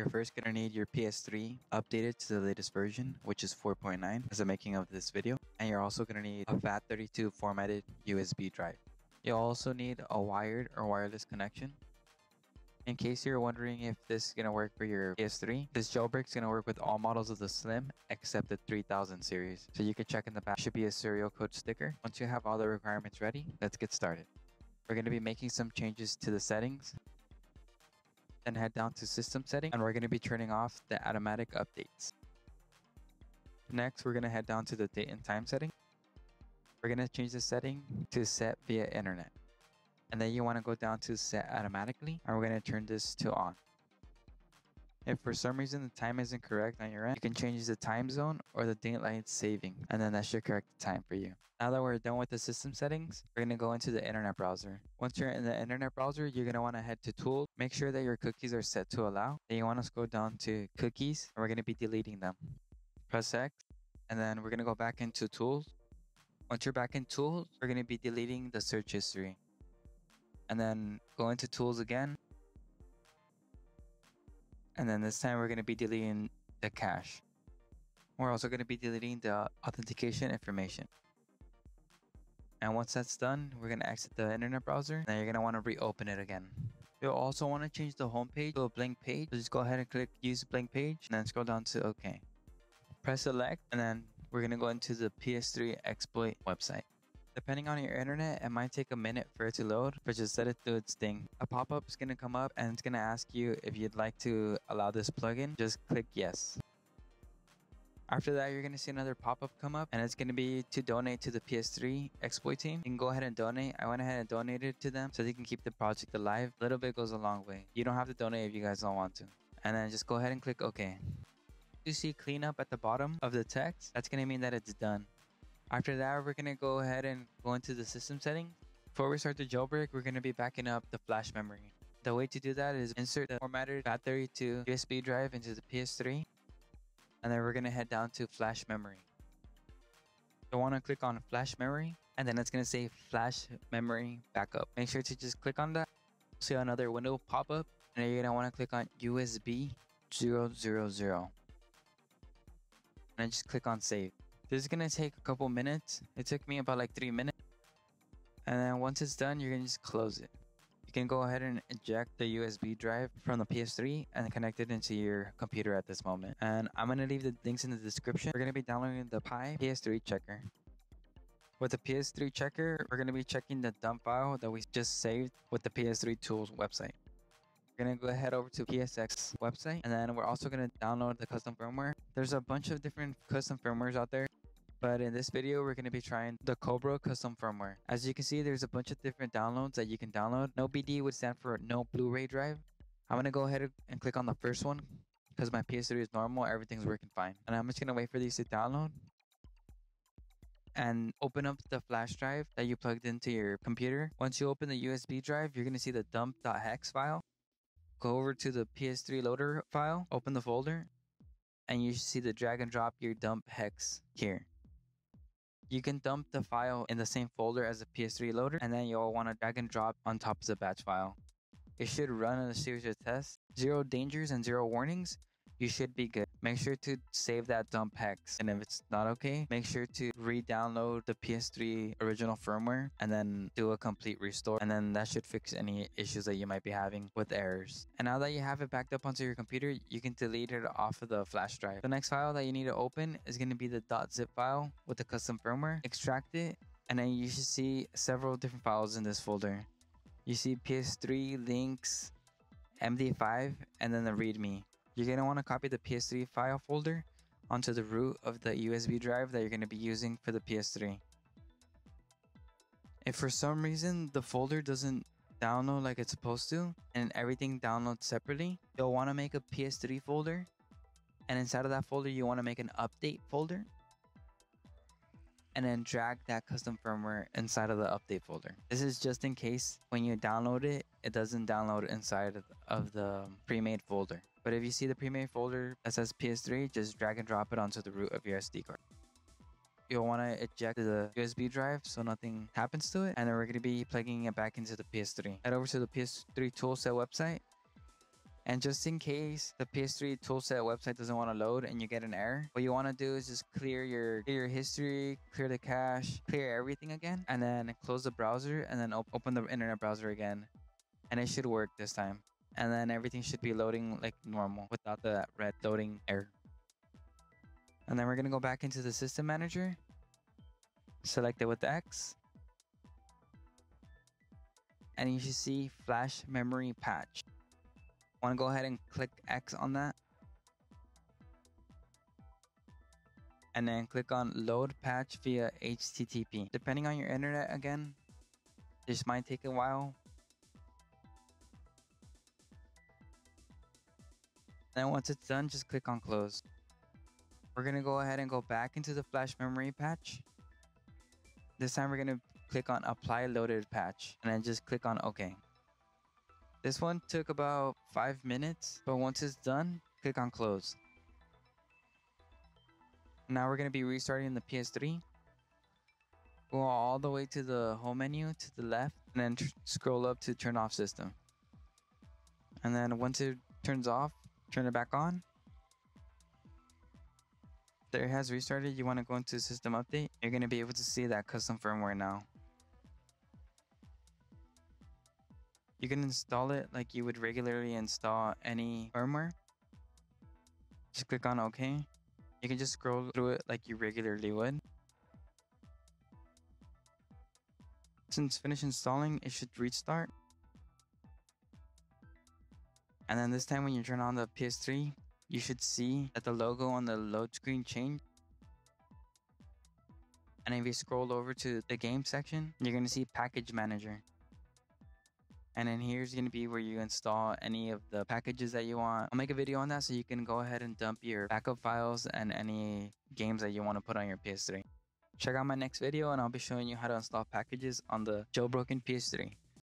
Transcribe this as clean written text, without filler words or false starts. You're first gonna need your PS3 updated to the latest version, which is 4.9 as the making of this video. And you're also gonna need a FAT32 formatted USB drive. You'll also need a wired or wireless connection. In case you're wondering if this is gonna work for your PS3, this jailbreak is gonna work with all models of the Slim except the 3000 series. So you can check in the back, should be a serial code sticker. Once you have all the requirements ready, let's get started. We're gonna be making some changes to the settings. Then head down to system settings and we're gonna be turning off the automatic updates. Next, we're gonna head down to the date and time setting. We're gonna change the setting to set via internet. And then you want to go down to set automatically, and we're going to turn this to on. If for some reason the time isn't correct on your end, you can change the time zone or the daylight saving, and then that should correct the time for you. Now that we're done with the system settings, we're going to go into the internet browser. Once you're in the internet browser, you're going to want to head to tools, make sure that your cookies are set to allow. Then you want to scroll down to cookies, and we're going to be deleting them. Press X, and then we're going to go back into tools. Once you're back in tools, we're going to be deleting the search history. And then go into tools again. And then this time we're going to be deleting the cache. We're also going to be deleting the authentication information. And once that's done, we're going to exit the internet browser. Now you're going to want to reopen it again. You'll also want to change the home page to a blank page. So just go ahead and click use blank page and then scroll down to OK. Press select and then we're going to go into the PS3 exploit website. Depending on your internet, it might take a minute for it to load, but just let it do its thing. A pop-up is going to come up and it's going to ask you if you'd like to allow this plugin. Just click yes. After that, you're going to see another pop-up come up and it's going to be to donate to the PS3 exploit team. You can go ahead and donate. I went ahead and donated to them so they can keep the project alive. A little bit goes a long way. You don't have to donate if you guys don't want to. And then just go ahead and click OK. You see cleanup at the bottom of the text. That's going to mean that it's done. After that, we're going to go ahead and go into the system setting. Before we start the jailbreak, we're going to be backing up the flash memory. The way to do that is insert the formatted FAT32 USB drive into the PS3. And then we're going to head down to flash memory. You'll want to click on flash memory. And then it's going to say flash memory backup. Make sure to just click on that. See another window pop up. And then you're going to want to click on USB 000. And then just click on save. This is going to take a couple minutes. It took me about like 3 minutes. And then once it's done, you're going to just close it. You can go ahead and eject the USB drive from the PS3 and connect it into your computer at this moment. And I'm going to leave the links in the description. We're going to be downloading the Pi PS3 checker. With the PS3 checker, we're going to be checking the dump file that we just saved with the PS3 tools website. We're going to go ahead over to PSX website. And then we're also going to download the custom firmware. There's a bunch of different custom firmwares out there. But in this video, we're going to be trying the Cobra custom firmware. As you can see, there's a bunch of different downloads that you can download. NoBD would stand for no Blu-ray drive. I'm going to go ahead and click on the first one because my PS3 is normal. Everything's working fine. And I'm just going to wait for these to download. And open up the flash drive that you plugged into your computer. Once you open the USB drive, you're going to see the dump.hex file. Go over to the PS3 loader file, open the folder, and you should see the drag and drop your dump hex here. You can dump the file in the same folder as the PS3 loader, and then you'll want to drag and drop on top of the batch file. It should run a series of tests. 0 dangers and 0 warnings. You should be good. Make sure to save that dump hex. And if it's not okay, make sure to re-download the PS3 original firmware and then do a complete restore. And then that should fix any issues that you might be having with errors. And now that you have it backed up onto your computer, you can delete it off of the flash drive. The next file that you need to open is going to be the .zip file with the custom firmware. Extract it. And then you should see several different files in this folder. You see PS3, links, MD5, and then the README. You're going to want to copy the PS3 file folder onto the root of the USB drive that you're going to be using for the PS3. If for some reason the folder doesn't download like it's supposed to and everything downloads separately, you'll want to make a PS3 folder, and inside of that folder you want to make an update folder and then drag that custom firmware inside of the update folder. This is just in case when you download it, it doesn't download inside of the pre-made folder. But if you see the pre-made folder that says PS3, just drag and drop it onto the root of your SD card. You'll want to eject the USB drive so nothing happens to it. And then we're going to be plugging it back into the PS3. Head over to the PS3 toolset website. And just in case the PS3 toolset website doesn't want to load and you get an error, what you want to do is just clear your history, clear the cache, clear everything again, and then close the browser and then open the internet browser again. And it should work this time. And then everything should be loading like normal without the red loading error. And then we're going to go back into the system manager. Select it with the X. And you should see flash memory patch. Want to go ahead and click X on that. And then click on load patch via HTTP. Depending on your internet again, this might take a while. Then once it's done, just click on close. We're going to go ahead and go back into the flash memory patch. This time we're going to click on apply loaded patch and then just click on OK. This one took about 5 minutes, but once it's done, click on close. Now we're going to be restarting the PS3. Go all the way to the home menu to the left and then scroll up to turn off system. And then once it turns off, turn it back on. There it has restarted. You want to go into system update. You're going to be able to see that custom firmware now. You can install it like you would regularly install any firmware. Just click on OK. You can just scroll through it like you regularly would. Since finished installing, it should restart. And then this time when you turn on the PS3, you should see that the logo on the load screen changed. And if you scroll over to the game section, you're going to see Package Manager. And then here's going to be where you install any of the packages that you want. I'll make a video on that so you can go ahead and dump your backup files and any games that you want to put on your PS3. Check out my next video and I'll be showing you how to install packages on the jailbroken PS3.